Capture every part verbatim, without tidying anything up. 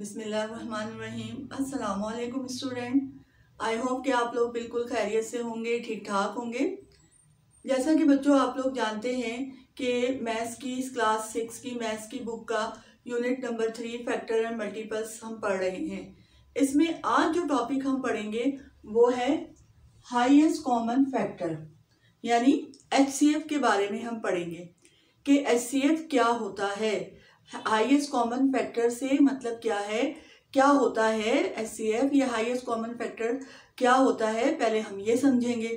बिस्मिल्लाहिर्रहमानिर्रहीम। अस्सलामुअलैकुम student, I hope कि आप लोग बिल्कुल खैरियत से होंगे, ठीक ठाक होंगे। जैसा कि बच्चों आप लोग जानते हैं कि मैथ्स की इस क्लास सिक्स की मैथ्स की बुक का unit number three factor and multiples हम पढ़ रहे हैं। इसमें आज जो टॉपिक हम पढ़ेंगे वो है हाईएस्ट कॉमन फैक्टर यानी एचसीएफ के बारे में हम पढ़ेंगे कि एचसीएफ क्या होता है, हाईएस्ट कॉमन फैक्टर से मतलब क्या है, क्या होता है एचसीएफ या हाईएस्ट कॉमन फैक्टर क्या होता है, पहले हम ये समझेंगे।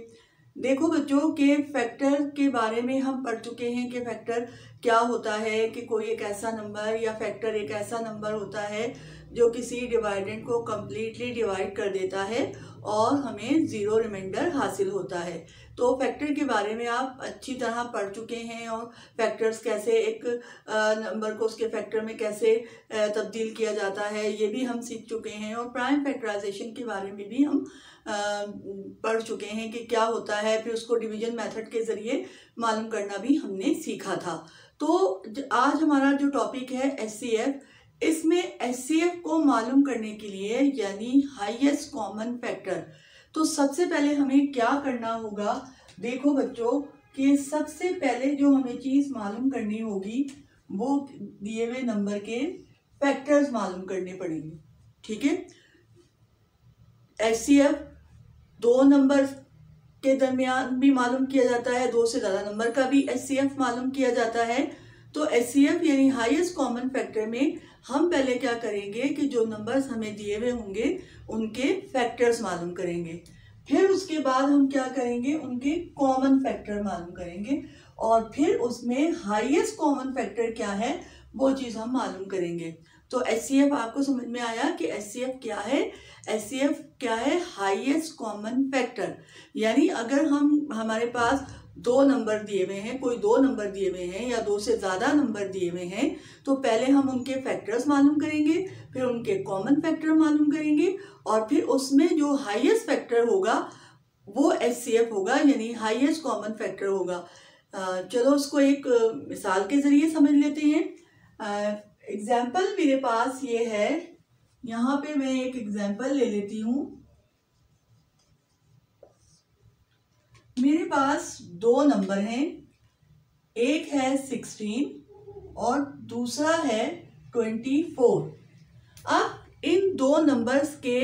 देखो बच्चों के फैक्टर के बारे में हम पढ़ चुके हैं कि फैक्टर क्या होता है, कि कोई एक ऐसा नंबर या फैक्टर एक ऐसा नंबर होता है जो किसी डिवाइडेंड को कम्प्लीटली डिवाइड कर देता है और हमें ज़ीरो रिमाइंडर हासिल होता है। तो फैक्टर के बारे में आप अच्छी तरह पढ़ चुके हैं और फैक्टर्स कैसे एक नंबर को उसके फैक्टर में कैसे तब्दील किया जाता है ये भी हम सीख चुके हैं, और प्राइम फैक्टराइजेशन के बारे में भी हम पढ़ चुके हैं कि क्या होता है, फिर उसको डिवीजन मेथड के ज़रिए मालूम करना भी हमने सीखा था। तो आज हमारा जो टॉपिक है एचसीएफ, इसमें एचसीएफ को मालूम करने के लिए यानी हाईएस्ट कॉमन फैक्टर, तो सबसे पहले हमें क्या करना होगा। देखो बच्चों कि सबसे पहले जो हमें चीज़ मालूम करनी होगी वो दिए हुए नंबर के फैक्टर्स मालूम करने पड़ेंगे, ठीक है। एचसीएफ दो नंबर के दरमियान भी मालूम किया जाता है, दो से ज़्यादा नंबर का भी एचसीएफ मालूम किया जाता है। तो एचसीएफ यानी हाईएस्ट कॉमन फैक्टर में हम पहले क्या करेंगे कि जो नंबर्स हमें दिए हुए होंगे उनके फैक्टर्स मालूम करेंगे, फिर उसके बाद हम क्या करेंगे उनके कॉमन फैक्टर मालूम करेंगे, और फिर उसमें हाईएस्ट कॉमन फैक्टर क्या है वो चीज़ हम मालूम करेंगे। तो एचसीएफ आपको समझ में आया कि एचसीएफ क्या है, एचसीएफ क्या है हाईएस्ट कॉमन फैक्टर। यानी अगर हम हमारे पास दो नंबर दिए हुए हैं, कोई दो नंबर दिए हुए हैं या दो से ज़्यादा नंबर दिए हुए हैं, तो पहले हम उनके फैक्टर्स मालूम करेंगे, फिर उनके कॉमन फैक्टर मालूम करेंगे, और फिर उसमें जो हाईएस्ट फैक्टर होगा वो एचसीएफ होगा यानी हाईएस्ट कॉमन फैक्टर होगा। चलो उसको एक मिसाल के ज़रिए समझ लेते हैं। एग्ज़ाम्पल मेरे पास ये है, यहाँ पे मैं एक एग्ज़ाम्पल ले लेती हूँ। मेरे पास दो नंबर हैं, एक है सिक्सटीन और दूसरा है ट्वेंटी फोर। अब इन दो नंबर्स के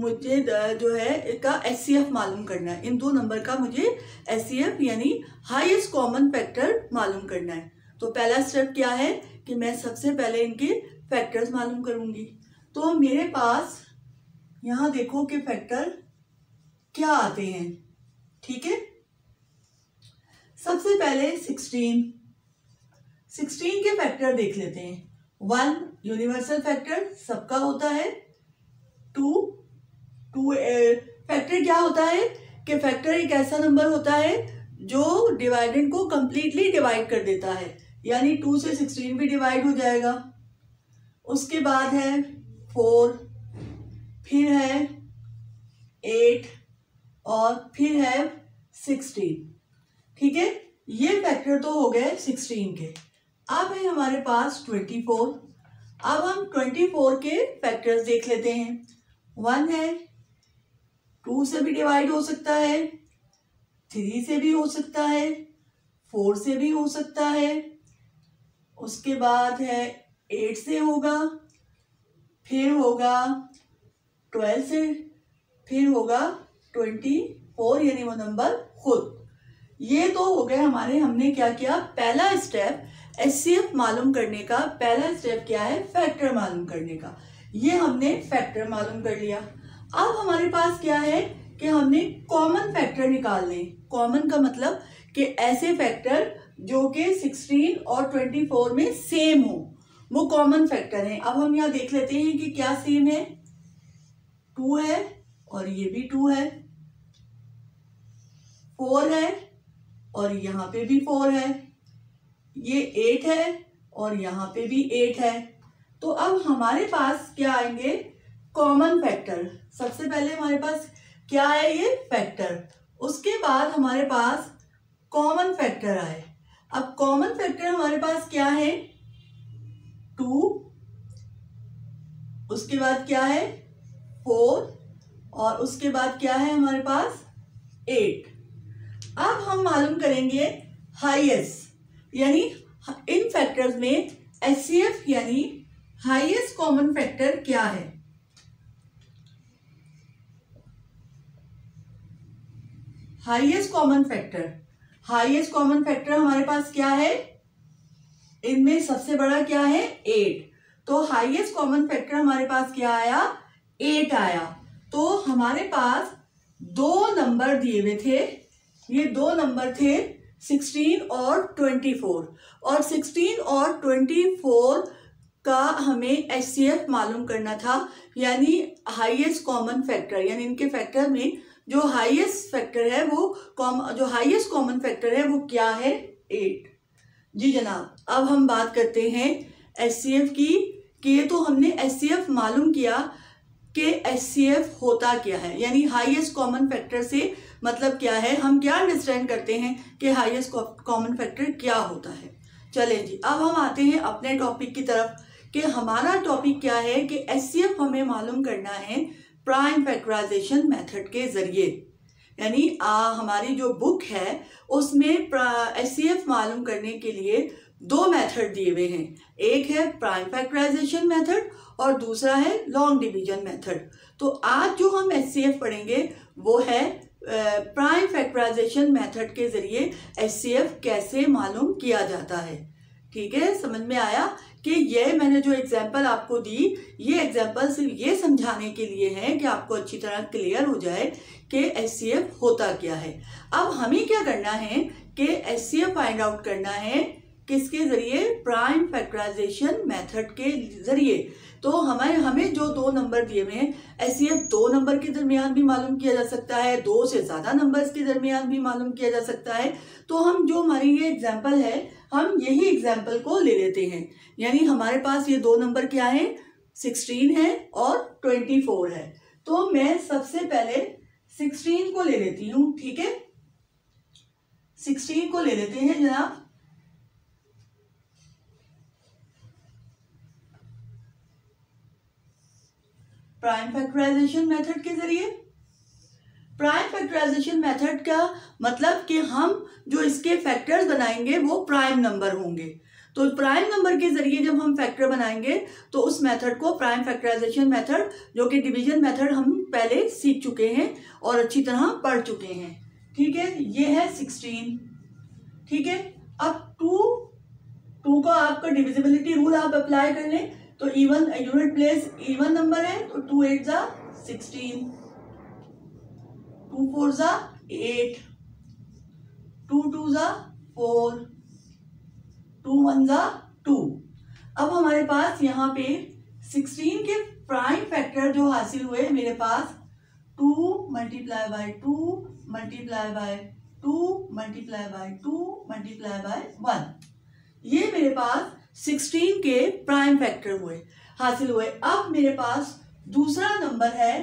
मुझे जो है का एचसीएफ मालूम करना है, इन दो नंबर का मुझे एचसीएफ यानी हाईएस्ट कॉमन फैक्टर मालूम करना है। तो पहला स्टेप क्या है कि मैं सबसे पहले इनके फैक्टर्स मालूम करूँगी। तो मेरे पास यहाँ देखो कि फैक्टर क्या आते हैं, ठीक है। सबसे पहले सिक्सटीन, सिक्सटीन के फैक्टर देख लेते हैं। वन यूनिवर्सल फैक्टर सबका होता है, टू टू फैक्टर क्या होता है कि फैक्टर एक ऐसा नंबर होता है जो डिवाइडेंड को कम्प्लीटली डिवाइड कर देता है, यानी टू से सिक्सटीन भी डिवाइड हो जाएगा। उसके बाद है फोर, फिर है एट और फिर है सिक्सटीन, ठीक है। ये फैक्टर तो हो गए सिक्सटीन के। अब है हमारे पास ट्वेंटी फोर। अब हम ट्वेंटी फोर के फैक्टर्स देख लेते हैं। वन है, टू से भी डिवाइड हो सकता है, थ्री से भी हो सकता है, फोर से भी हो सकता है, उसके बाद है एट से होगा, फिर होगा ट्वेल्व से, फिर होगा ट्वेंटी फोर यानी वो नंबर खुद। ये तो हो गए हमारे, हमने क्या किया पहला स्टेप एचसीएफ मालूम करने का, पहला स्टेप क्या है फैक्टर मालूम करने का, ये हमने फैक्टर मालूम कर लिया। अब हमारे पास क्या है कि हमने कॉमन फैक्टर निकालने, कॉमन का मतलब कि ऐसे फैक्टर जो कि सिक्सटीन और ट्वेंटी फोर में सेम हो वो कॉमन फैक्टर हैं। अब हम यहाँ देख लेते हैं कि क्या सेम है, टू है और ये भी टू है, फोर है और यहाँ पे भी फोर है, ये एट है और यहाँ पे भी एट है। तो अब हमारे पास क्या आएंगे कॉमन फैक्टर। सबसे पहले हमारे पास क्या है ये फैक्टर, उसके बाद हमारे पास कॉमन फैक्टर आए। अब कॉमन फैक्टर हमारे पास क्या है, टू, उसके बाद क्या है फोर और उसके बाद क्या है हमारे पास एट। अब हम मालूम करेंगे हाईएस्ट यानी इन फैक्टर्स में एचसीएफ यानी हाईएस्ट कॉमन फैक्टर क्या है। Highest common factor highest common factor हमारे पास क्या है, इनमें सबसे बड़ा क्या है एट। तो हाईएस्ट कॉमन फैक्टर हमारे पास क्या आया एट आया। तो हमारे पास दो नंबर दिए हुए थे, ये दो नंबर थे सिक्सटीन और ट्वेंटी फोर और सिक्सटीन और ट्वेंटी फोर का हमें एचसीएफ मालूम करना था यानी हाईएस्ट कॉमन फैक्टर यानी इनके फैक्टर में जो हाईएस्ट फैक्टर है वो कॉम जो हाईएस्ट कॉमन फैक्टर है वो क्या है एट। जी जनाब, अब हम बात करते हैं एचसीएफ की कि ये तो हमने एचसीएफ मालूम किया कि एचसीएफ होता क्या है यानी हाईएस्ट कॉमन फैक्टर से मतलब क्या है, हम क्या अंडरस्टैंड करते हैं कि हाईएस्ट कॉमन फैक्टर क्या होता है। चलें जी, अब हम आते हैं अपने टॉपिक की तरफ कि हमारा टॉपिक क्या है कि एचसीएफ हमें मालूम करना है प्राइम फैक्टराइजेशन मेथड के ज़रिए। यानी हमारी जो बुक है उसमें एचसीएफ मालूम करने के लिए दो मेथड दिए हुए हैं, एक है प्राइम फैक्टराइजेशन मेथड और दूसरा है लॉन्ग डिवीजन मेथड। तो आज जो हम एचसीएफ पढ़ेंगे वो है प्राइम फैक्टराइजेशन मेथड के ज़रिए एचसीएफ कैसे मालूम किया जाता है। ठीक है, समझ में आया कि ये मैंने जो एग्जाम्पल आपको दी ये एग्जाम्पल सिर्फ ये समझाने के लिए है कि आपको अच्छी तरह क्लियर हो जाए कि एचसीएफ होता क्या है। अब हमें क्या करना है कि एचसीएफ फाइंड आउट करना है किसके ज़रिए, प्राइम फैक्टराइजेशन मेथड के ज़रिए। तो हमारे हमें जो दो नंबर दिए हुए हैं एचसीएफ दो नंबर के दरमियान भी मालूम किया जा सकता है, दो से ज़्यादा नंबर्स के दरमियान भी मालूम किया जा सकता है। तो हम जो हमारी ये एग्जाम्पल है हम यही एग्जाम्पल को ले लेते हैं। यानी हमारे पास ये दो नंबर क्या है सिक्सटीन है और ट्वेंटी फोर है। तो मैं सबसे पहले सिक्सटीन को ले लेती हूँ। ठीक है, सिक्सटीन को ले लेते हैं जनाब। प्राइम फैक्टराइजेशन मेथड के जरिए प्राइम फैक्टराइजेशन मेथड का मतलब कि हम जो इसके फैक्टर्स बनाएंगे वो प्राइम नंबर होंगे। तो प्राइम नंबर के जरिए जब हम फैक्टर बनाएंगे तो उस मेथड को प्राइम फैक्टराइजेशन मेथड जो कि डिवीजन मेथड हम पहले सीख चुके हैं और अच्छी तरह पढ़ चुके हैं। ठीक है, ये है सिक्सटीन। ठीक है, अब टू टू का आपका डिविजिबिलिटी रूल आप अप्लाई कर लें तो even unit place even number है तो टू एट जा सिक्सटीन, टू फोर जा एट, टू टू जा फोर, टू वन जा टू। अब हमारे पास यहाँ पे सिक्सटीन के प्राइम फैक्टर जो हासिल हुए मेरे पास two multiply by two multiply by two multiply by two multiply by one, ये मेरे पास सिक्सटीन के प्राइम फैक्टर हुए हासिल हुए। अब मेरे पास दूसरा नंबर है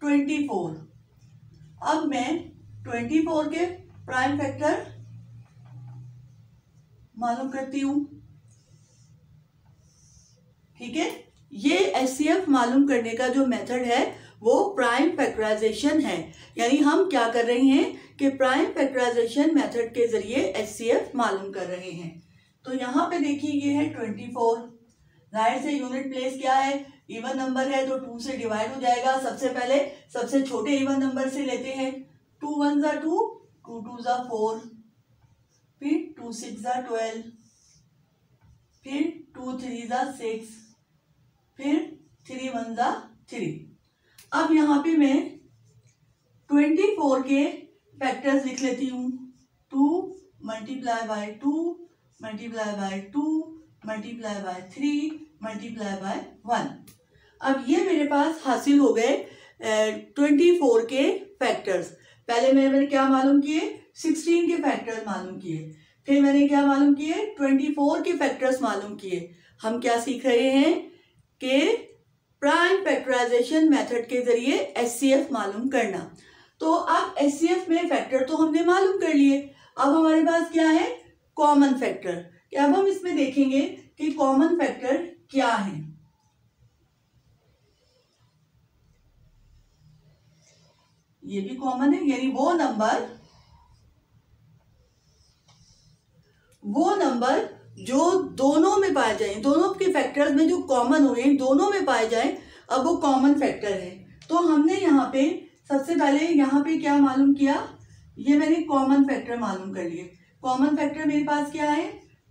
ट्वेंटी फोर। अब मैं ट्वेंटी फोर के प्राइम फैक्टर मालूम करती हूँ। ठीक है, ये एचसीएफ मालूम करने का जो मेथड है वो प्राइम फैक्टराइजेशन है। यानी हम क्या कर रहे हैं कि प्राइम फैक्टराइजेशन मेथड के जरिए एचसीएफ मालूम कर रहे हैं। तो यहाँ पे देखिए ये है ट्वेंटी फोर, जाहिर से यूनिट प्लेस क्या है इवन नंबर है तो टू से डिवाइड हो जाएगा। सबसे पहले सबसे छोटे इवन नंबर से लेते हैं, टू वन जा टू, टू टू जा फोर, फिर टू सिक्स जा ट्वेल्व, फिर टू थ्री जा सिक्स, फिर थ्री वन जा थ्री। अब यहाँ पे मैं ट्वेंटी फोर के फैक्टर्स लिख लेती हूँ, two multiply by two multiply by two multiply by three multiply by one. अब ये मेरे पास हासिल हो गए ट्वेंटी फोर के फैक्टर्स। पहले मैंने मैंने क्या मालूम किए सिक्सटीन के फैक्टर्स मालूम किए, फिर मैंने क्या मालूम किए ट्वेंटी फोर के फैक्टर्स मालूम किए। हम क्या सीख रहे हैं कि प्राइम फैक्टराइजेशन मेथड के जरिए एचसीएफ मालूम करना। तो अब एचसीएफ में फैक्टर तो हमने मालूम कर लिए, अब हमारे पास क्या है कॉमन फैक्टर। अब हम इसमें देखेंगे कि कॉमन फैक्टर क्या है। ये भी कॉमन है, यानी वो नंबर वो नंबर जो दोनों में पाए जाएं, दोनों के फैक्टर्स में जो कॉमन हुए हैं दोनों में पाए जाएं, अब वो कॉमन फैक्टर है। तो हमने यहाँ पे सबसे पहले यहाँ पे क्या मालूम किया, ये मैंने कॉमन फैक्टर मालूम कर लिए। कॉमन फैक्टर मेरे पास क्या है,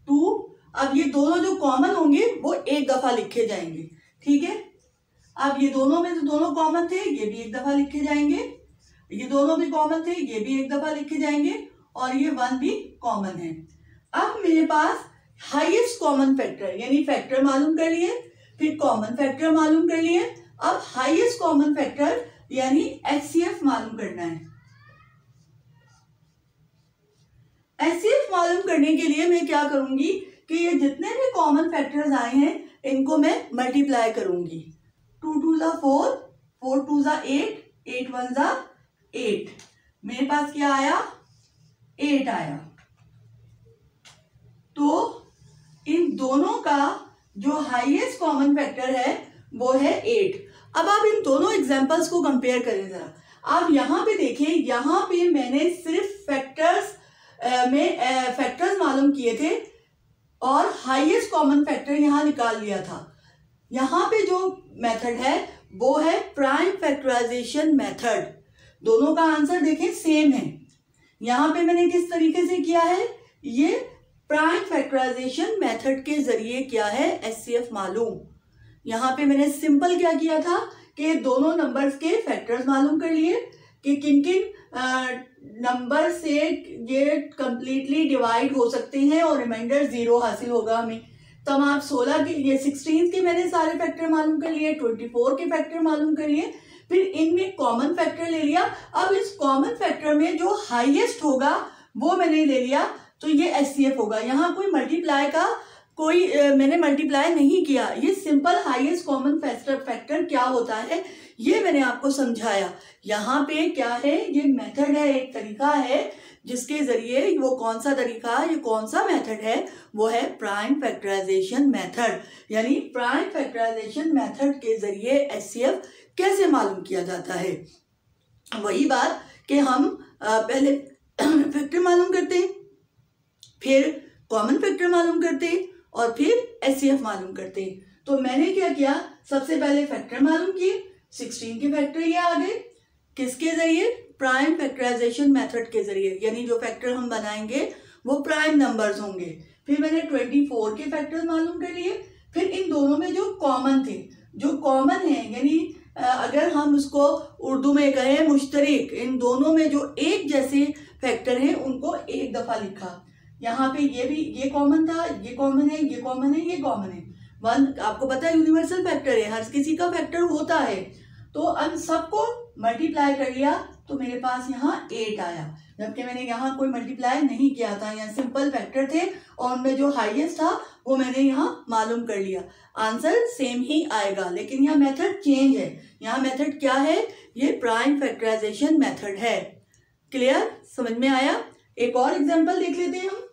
टू। अब ये दोनों जो कॉमन होंगे वो एक दफ़ा लिखे जाएंगे, ठीक है। अब ये दोनों में तो दोनों कॉमन थे, ये भी एक दफ़ा लिखे जाएंगे, ये दोनों भी कॉमन थे, ये भी एक दफ़ा लिखे जाएंगे, और ये वन भी कॉमन है। अब मेरे पास हाईएस्ट कॉमन फैक्टर यानी फैक्टर मालूम कर लिए, फिर कॉमन फैक्टर मालूम कर लिए, अब हाईएस्ट कॉमन फैक्टर यानी एचसीएफ मालूम करना है। एचसीएफ मालूम करने के लिए मैं क्या करूंगी कि ये जितने भी कॉमन फैक्टर्स आए हैं इनको मैं मल्टीप्लाई करूंगी। टू टू ज़ा फोर, फोर टू ज़ा एट, एट वन ज़ा एट। मेरे पास क्या आया, एट आया। तो इन दोनों का जो हाईएस्ट कॉमन फैक्टर है वो है एट। अब आप इन दोनों एग्जाम्पल्स को कंपेयर करें ज़रा। आप यहाँ पे देखें, यहाँ पे मैंने सिर्फ फैक्टर्स में फैक्टर्स मालूम किए थे और हाईएस्ट कॉमन फैक्टर यहाँ निकाल लिया था। यहाँ पे जो मेथड है वो है प्राइम फैक्टराइजेशन मेथड। दोनों का आंसर देखें सेम है। यहाँ पे मैंने किस तरीके से किया है, ये प्राइम फैक्टराइजेशन मेथड के जरिए किया है एचसीएफ मालूम। यहाँ पे मैंने सिंपल क्या किया था कि दोनों नंबर्स के फैक्टर्स मालूम कर लिए कि किन किन नंबर से ये कम्प्लीटली डिवाइड हो सकते हैं और रिमाइंडर ज़ीरो हासिल होगा हमें। तमाम सोलह के ये सिक्सटीन के मैंने सारे फैक्टर मालूम कर लिए, ट्वेंटी फोर के फैक्टर मालूम कर लिए, फिर इनमें कॉमन फैक्टर ले लिया। अब इस कॉमन फैक्टर में जो हाईएस्ट होगा वो मैंने ले लिया, तो ये एचसीएफ होगा। यहाँ कोई मल्टीप्लाई का कोई आ, मैंने मल्टीप्लाई नहीं किया। ये सिंपल हाईएस्ट कॉमन फैक्टर क्या होता है ये मैंने आपको समझाया। यहाँ पे क्या है, ये मेथड है, एक तरीका है जिसके जरिए, वो कौन सा तरीका है, ये कौन सा मेथड है, वो है प्राइम फैक्टराइजेशन मेथड। यानी प्राइम फैक्टराइजेशन मेथड के जरिए एचसीएफ कैसे मालूम किया जाता है। वही बात कि हम पहले फैक्टर मालूम करते हैं, फिर कॉमन फैक्टर मालूम करते हैं और फिर एचसीएफ मालूम करते हैं। तो मैंने क्या किया, सबसे पहले फैक्टर मालूम किए, सिक्सटीन के फैक्टर ये आ गए, किसके जरिए, प्राइम फैक्टराइजेशन मेथड के जरिए, यानी जो फैक्टर हम बनाएंगे वो प्राइम नंबर्स होंगे। फिर मैंने ट्वेंटी फोर के फैक्टर्स मालूम कर लिए, फिर इन दोनों में जो कॉमन थे, जो कॉमन है यानी अगर हम उसको उर्दू में कहें मुश्तरक, इन दोनों में जो एक जैसे फैक्टर हैं उनको एक दफ़ा लिखा। यहाँ पे ये भी, ये कॉमन था, ये कॉमन है, ये कॉमन है, ये कॉमन है। वन आपको पता है यूनिवर्सल फैक्टर है, हर किसी का फैक्टर होता है। तो अब सबको मल्टीप्लाई कर लिया तो मेरे पास यहाँ एट आया, जबकि मैंने यहाँ कोई मल्टीप्लाई नहीं किया था। यहाँ सिंपल फैक्टर थे और उनमें जो हाईएस्ट था वो मैंने यहाँ मालूम कर लिया। आंसर सेम ही आएगा, लेकिन यहाँ मेथड चेंज है। यहाँ मेथड क्या है, ये प्राइम फैक्टराइजेशन मेथड है। क्लियर, समझ में आया। एक और एग्जाम्पल देख लेते हैं हम।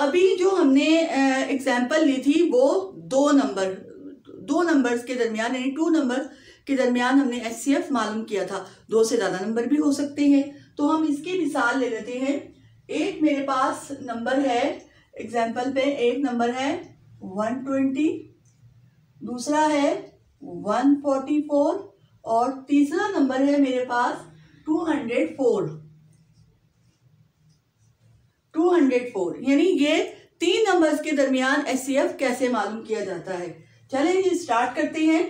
अभी जो हमने एग्जाम्पल ली थी वो दो नंबर दो नंबर्स के दरमियान यानी टू नंबर्स के दरमियान हमने एचसीएफ मालूम किया था। दो से ज़्यादा नंबर भी हो सकते हैं, तो हम इसकी मिसाल ले लेते हैं। एक मेरे पास नंबर है एग्जाम्पल पे, एक नंबर है वन ट्वेंटी, दूसरा है वन फोर्टी फोर, और तीसरा नंबर है मेरे पास two hundred four two hundred four. यानी ये तीन नंबर्स के दरमियान एचसीएफ कैसे मालूम किया जाता है। चलें ये स्टार्ट करते हैं।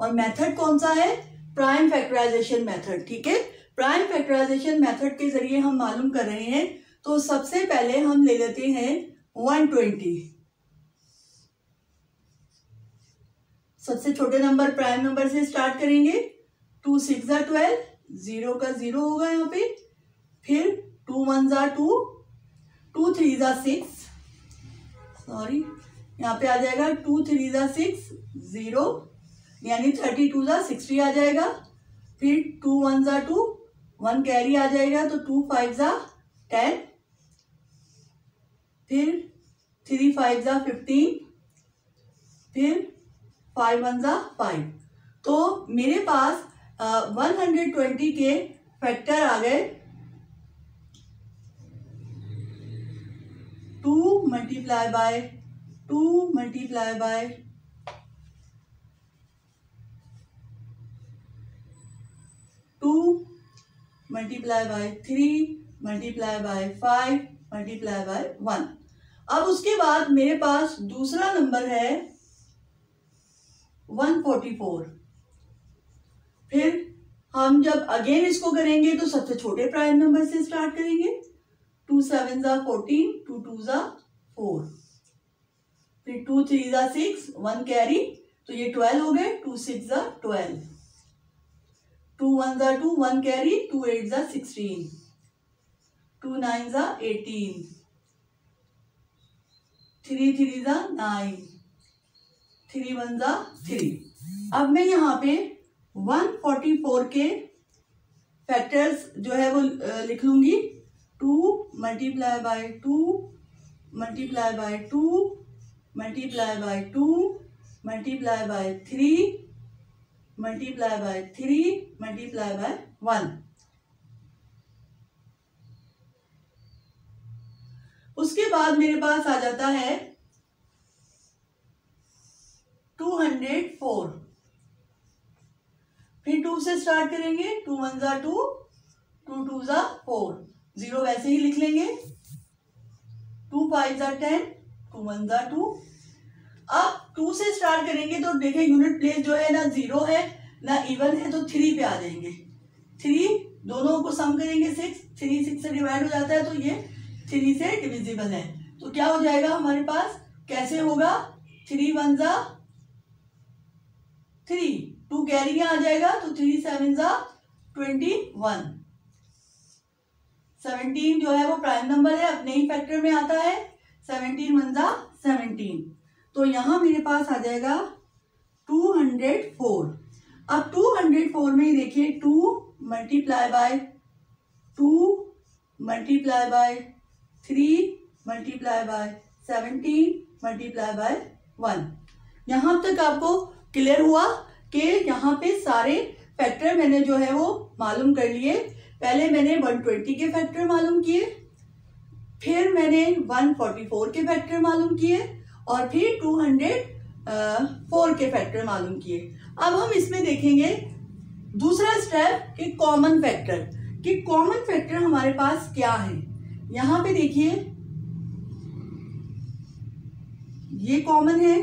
और मेथड कौन सा है, प्राइम फैक्टराइजेशन मेथड, ठीक है। प्राइम फैक्टराइजेशन मेथड के जरिए हम मालूम कर रहे हैं। तो सबसे पहले हम ले लेते हैं वन ट्वेंटी, सबसे छोटे नंबर प्राइम नंबर से स्टार्ट करेंगे। टू सिक्स ज़ा ट्वेल्व, जीरो का जीरो होगा यहाँ पे। फिर टू वन जा टू, टू थ्री जा सिक्स, सॉरी यहाँ पे आ जाएगा टू थ्री जा सिक्स ज़ीरो, यानी थर्टी टू जा सिक्सटी आ जाएगा। फिर टू वन जा टू, वन कैरी आ जाएगा तो टू फाइव जा टेन, फिर थ्री फाइव जा फिफ्टीन, फिर फाइव वन जा फाइव। तो मेरे पास वन हंड्रेड ट्वेंटी के फैक्टर आ गए, two multiply by two multiply by two multiply by three multiply by five multiply by one. अब उसके बाद मेरे पास दूसरा नंबर है वन फोर्टी फोर। फिर हम जब अगेन इसको करेंगे तो सबसे छोटे प्राइम नंबर से स्टार्ट करेंगे, टू सेवन जा फोर्टीन, टू टू जा फोर, फिर टू थ्री जा सिक्स, वन कैरी तो ये ट्वेल्व हो गए, टू सिक्स जा ट्वेल्व, टू वन जा two, one carry, two eight जा सिक्सटीन, टू नाइन जा एटीन, थ्री थ्री जा नाइन, थ्री वन जा थ्री। अब मैं यहाँ पे वन फोर्टी फोर के फैक्टर्स जो है वो लिख लूँगी, to multiply by two multiply by two multiply by two multiply by three multiply by three multiply by one. उसके बाद मेरे पास आ जाता है टू हंड्रेड फोर। फिर टू से स्टार्ट करेंगे, टू वन जा टू, टू टू जा फोर, जीरो वैसे ही लिख लेंगे, टू फाइव जा टेन, टू वन जा टू। अब टू से स्टार्ट करेंगे तो देखें यूनिट प्लेस जो है ना जीरो है ना इवन है, तो थ्री पे आ जाएंगे, थ्री दोनों को सम करेंगे सिक्स, थ्री सिक्स से डिवाइड हो जाता है तो ये थ्री से डिविजिबल है, तो क्या हो जाएगा हमारे पास, कैसे होगा, थ्री वन जा थ्री, टू कैरी आ जाएगा तो थ्री सेवन जा ट्वेंटी वन। सेवनटीन जो है वो प्राइम नंबर है, अपने ही फैक्टर में आता है, सेवनटीन वन जा सेवनटीन, तो यहाँ मेरे पास आ जाएगा टू हंड्रेड फोर। अब टू हंड्रेड फोर में ही देखिए, two multiply by two multiply by three multiply by seventeen multiply by one. यहाँ तक आपको क्लियर हुआ कि यहाँ पे सारे फैक्टर मैंने जो है वो मालूम कर लिए। पहले मैंने वन ट्वेंटी के फैक्टर मालूम किए, फिर मैंने वन फोर्टी फोर के फैक्टर मालूम किए और फिर टू हंड्रेड फोर के फैक्टर मालूम किए। अब हम इसमें देखेंगे दूसरा स्टेप कि कॉमन फैक्टर, कि कॉमन फैक्टर हमारे पास क्या है। यहाँ पे देखिए ये कॉमन है,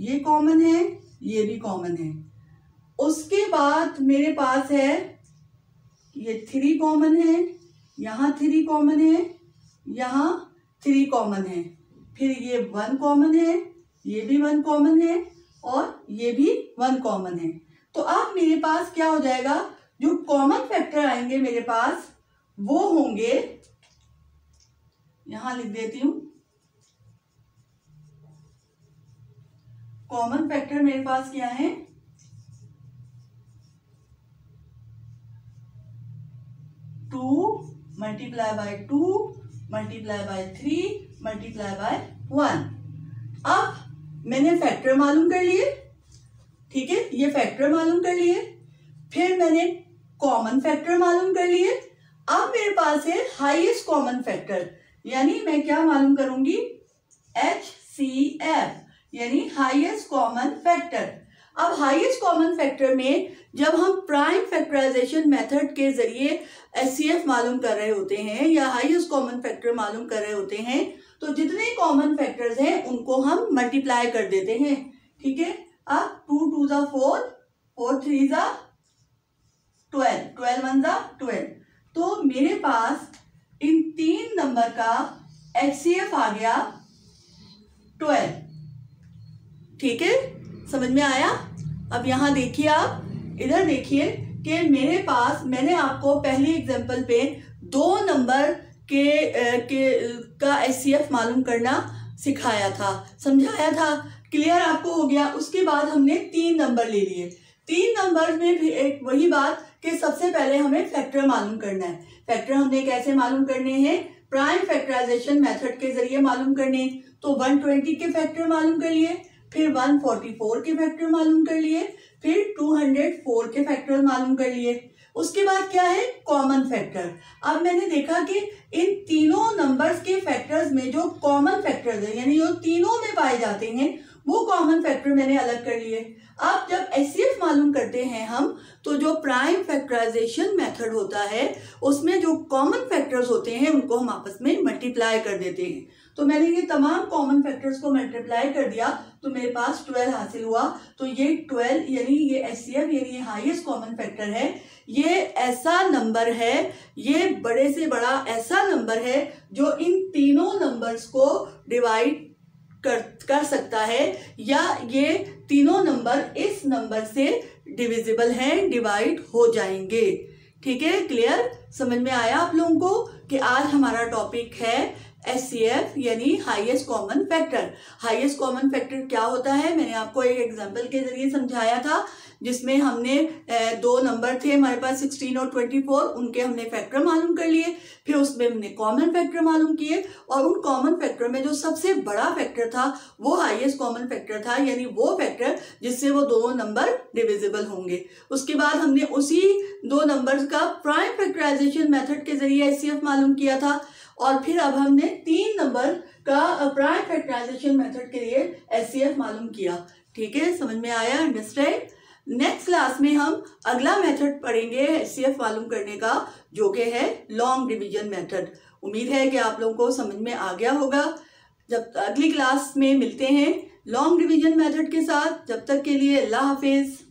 ये कॉमन है, ये भी कॉमन है। उसके बाद मेरे पास है ये थ्री कॉमन है, यहाँ थ्री कॉमन है, यहाँ थ्री कॉमन है, फिर ये वन कॉमन है, ये भी वन कॉमन है और ये भी वन कॉमन है। तो अब मेरे पास क्या हो जाएगा, जो कॉमन फैक्टर आएंगे मेरे पास वो होंगे, यहाँ लिख देती हूँ, कॉमन फैक्टर मेरे पास क्या है, two multiply by two multiply by three multiply by one. अब मैंने फैक्टर मालूम कर लिए, ठीक है, ये फैक्टर मालूम कर लिए, फिर मैंने कॉमन फैक्टर मालूम कर लिए। अब मेरे पास है हाईएस्ट कॉमन फैक्टर, यानी मैं क्या मालूम करूंगी, एच सी एफ, यानी हाईएस्ट कॉमन फैक्टर। अब हाईएस्ट कॉमन फैक्टर में जब हम प्राइम फैक्टराइजेशन मेथड के जरिए एचसीएफ मालूम कर रहे होते हैं या हाईएस्ट कॉमन फैक्टर मालूम कर रहे होते हैं, तो जितने कॉमन फैक्टर्स हैं उनको हम मल्टीप्लाई कर देते हैं, ठीक है। अब टू टू जा फोर, फोर थ्री जा ट्वेल्व, ट्वेल्व वन जा ट्वेल्व, तो मेरे पास इन तीन नंबर का एचसीएफ आ गया ट्वेल्व, ठीक है, समझ में आया। अब यहाँ देखिए, आप इधर देखिए, कि मेरे पास, मैंने आपको पहले एग्जाम्पल पे दो नंबर के के का एचसीएफ मालूम करना सिखाया था, समझाया था, क्लियर आपको हो गया। उसके बाद हमने तीन नंबर ले लिए। तीन नंबर में भी एक वही बात कि सबसे पहले हमें फैक्टर मालूम करना है। फैक्टर हमने कैसे मालूम करने हैं? प्राइम फैक्टराइजेशन मेथड के जरिए मालूम करने। तो एक सौ बीस के फैक्टर मालूम कर लिए, फिर एक सौ चौवालीस के फैक्टर मालूम कर लिए, फिर दो सौ चार के फैक्टर मालूम कर लिए। उसके बाद क्या है? Common factor. अब मैंने देखा कि इन तीनों नंबर्स के फैक्टर्स में जो कॉमन फैक्टर्स हैं, यानी जो तीनों में पाए जाते हैं, वो कॉमन फैक्टर मैंने अलग कर लिए। अब जब एचसीएफ मालूम करते हैं हम, तो जो प्राइम फैक्टराइजेशन मेथड होता है उसमें जो कॉमन फैक्टर्स होते हैं उनको हम आपस में मल्टीप्लाई कर देते हैं। तो मैंने ये तमाम कॉमन फैक्टर्स को मल्टीप्लाई कर दिया तो मेरे पास बारह हासिल हुआ। तो ये बारह यानी ये एचसीएफ यानी ये हाईएस्ट कॉमन फैक्टर है। ये ऐसा नंबर है, ये बड़े से बड़ा ऐसा नंबर है जो इन तीनों नंबर्स को डिवाइड कर कर सकता है, या ये तीनों नंबर इस नंबर से डिविजिबल हैं, डिवाइड हो जाएंगे। ठीक है, क्लियर समझ में आया आप लोगों को कि आज हमारा टॉपिक है एचसीएफ यानी highest common factor. Highest common factor क्या होता है मैंने आपको एक एग्जांपल के जरिए समझाया था, जिसमें हमने दो नंबर थे हमारे पास सोलह और चौबीस, उनके हमने फैक्टर मालूम कर लिए, फिर उसमें हमने कॉमन फैक्टर मालूम किए और उन कॉमन फैक्टर में जो सबसे बड़ा फैक्टर था वो हाईएस्ट कॉमन फैक्टर था, यानी वो फैक्टर जिससे वो दोनों नंबर डिविजिबल होंगे। उसके बाद हमने उसी दो नंबर का प्राइम फैक्टराइजेशन मेथड के जरिए एचसीएफ मालूम किया था, और फिर अब हमने तीन नंबर का प्राइम फैक्टराइजेशन मेथड के लिए एचसीएफ मालूम किया। ठीक है, समझ में आया, अंडरस्टैंड। नेक्स्ट क्लास में हम अगला मेथड पढ़ेंगे एचसीएफ मालूम करने का, जो कि है लॉन्ग डिवीजन मेथड। उम्मीद है कि आप लोगों को समझ में आ गया होगा। जब अगली क्लास में मिलते हैं लॉन्ग डिवीजन मेथड के साथ, जब तक के लिए अल्लाह हाफिज़।